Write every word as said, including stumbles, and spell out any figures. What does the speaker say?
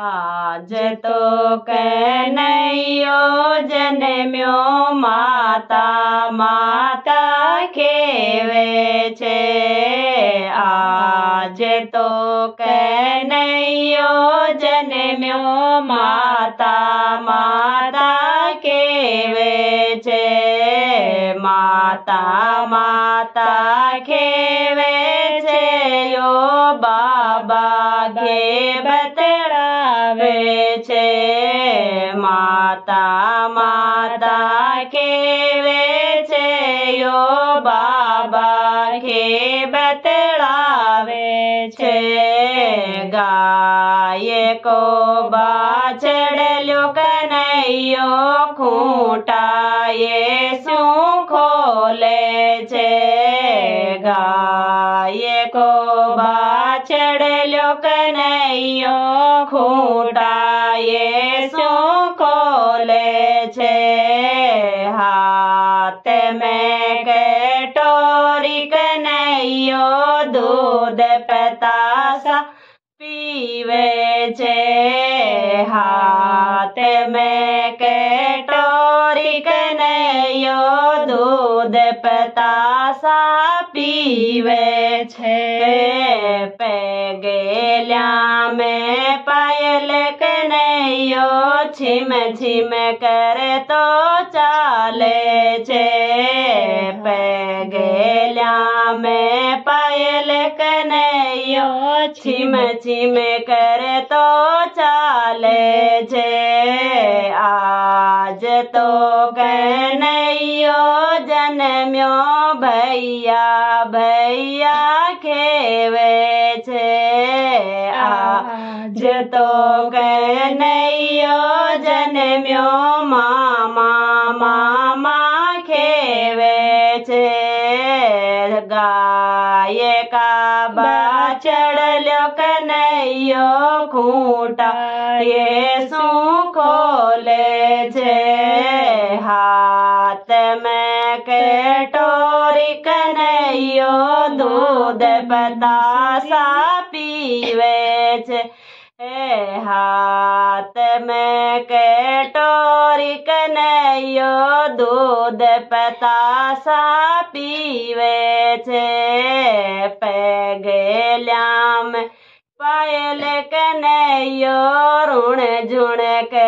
आज तो कन्हैया जन्म्यो माता माता खेवे छे। आज तो कन्हैया जन्म्यो माता माता खेवे छे। माता माता खेवे छे यो बाबा घेबत छे। माता माता खेवे छे यो बाबा खे बतड़ावे छे। गाये को बाछड़लो कन्हैया खूंटा येसु खोले छे। गाये को बाछड़लो कन्हैया खूंटा येसु खोले छे। हाथ में कटोरी कन्हैया दूध पतासा पीवे छे। हाथ में कटोरी कन्हैया दूध पतासा पीवे छे। पैगेल्या में पायल कन्हैया छिम छिम कर तो चाले छे। पैगेल्या में पायल कन्हैया छिम छिम कर तो चाले छे। आज तो कन्हैया जन्म्यो भैया भैया खेवे छे। आज तो कन्हैया जन्म्यो मामा मामा खेवे छे। गाये का बाछड़लो कन्हैया खूंटा येसु खोले छे। हाथ में कटोरी कन्हैया दूध बतासा पीवे छे। हाथ में कटोरी कन्हैया दूध पतासा पीवे छे। पैगेल्या में पायल कन्हैया रुण झुण कर